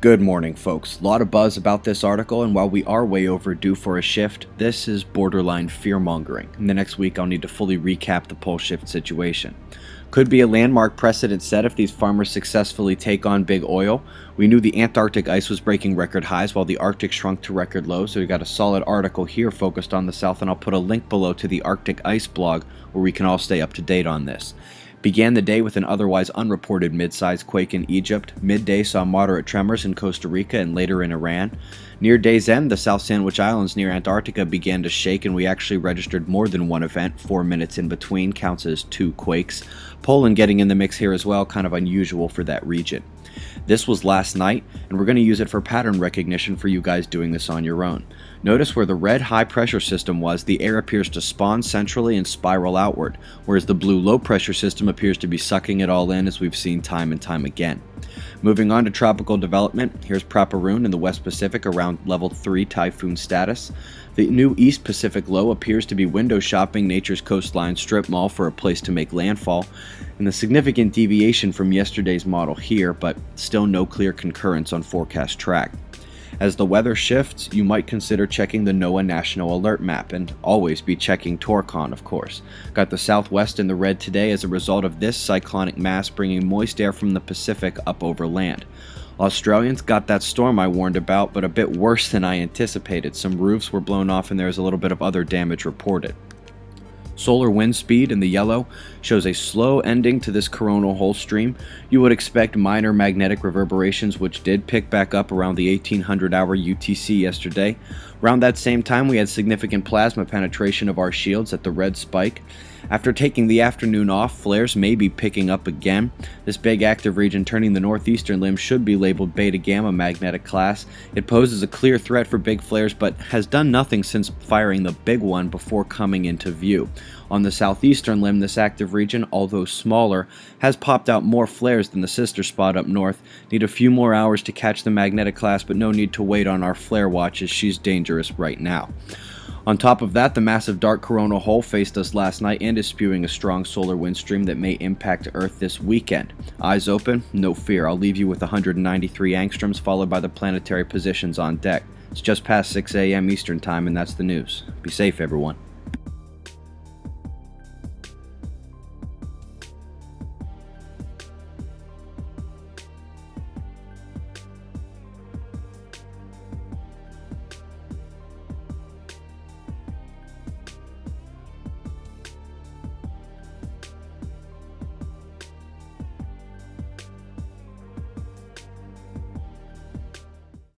Good morning, folks. A lot of buzz about this article, and while we are way overdue for a shift, this is borderline fear-mongering. In the next week, I'll need to fully recap the pole shift situation. Could be a landmark precedent set if these farmers successfully take on big oil. We knew the Antarctic ice was breaking record highs while the Arctic shrunk to record lows, so we got a solid article here focused on the South, and I'll put a link below to the Arctic Ice blog where we can all stay up to date on this. Began the day with an otherwise unreported mid-sized quake in Egypt. Midday saw moderate tremors in Costa Rica and later in Iran. Near day's end, the South Sandwich Islands near Antarctica began to shake, and we actually registered more than one event. 4 minutes in between counts as two quakes. Poland getting in the mix here as well, kind of unusual for that region. This was last night, and we're going to use it for pattern recognition for you guys doing this on your own. Notice where the red high pressure system was, the air appears to spawn centrally and spiral outward, whereas the blue low pressure system appears to be sucking it all in, as we've seen time and time again. Moving on to tropical development, here's Properoon in the West Pacific around level 3 typhoon status. The new East Pacific low appears to be window shopping nature's coastline strip mall for a place to make landfall, and the significant deviation from yesterday's model here, but still no clear concurrence on forecast track. As the weather shifts, you might consider checking the NOAA National Alert Map, and always be checking Torcon, of course. Got the Southwest in the red today as a result of this cyclonic mass bringing moist air from the Pacific up over land. Australians got that storm I warned about, but a bit worse than I anticipated. Some roofs were blown off and there was a little bit of other damage reported. Solar wind speed in the yellow shows a slow ending to this coronal hole stream. You would expect minor magnetic reverberations, which did pick back up around the 1800 hour UTC yesterday. Around that same time, we had significant plasma penetration of our shields at the red spike. After taking the afternoon off, flares may be picking up again. This big active region turning the northeastern limb should be labeled beta-gamma magnetic class. It poses a clear threat for big flares, but has done nothing since firing the big one before coming into view. On the southeastern limb, this active region, although smaller, has popped out more flares than the sister spot up north. Need a few more hours to catch the magnetic class, but no need to wait on our flare watch, as she's dangerous right now. On top of that, the massive dark coronal hole faced us last night and is spewing a strong solar wind stream that may impact Earth this weekend. Eyes open, no fear. I'll leave you with 193 angstroms followed by the planetary positions on deck. It's just past 6 a.m. Eastern Time, and that's the news. Be safe, everyone.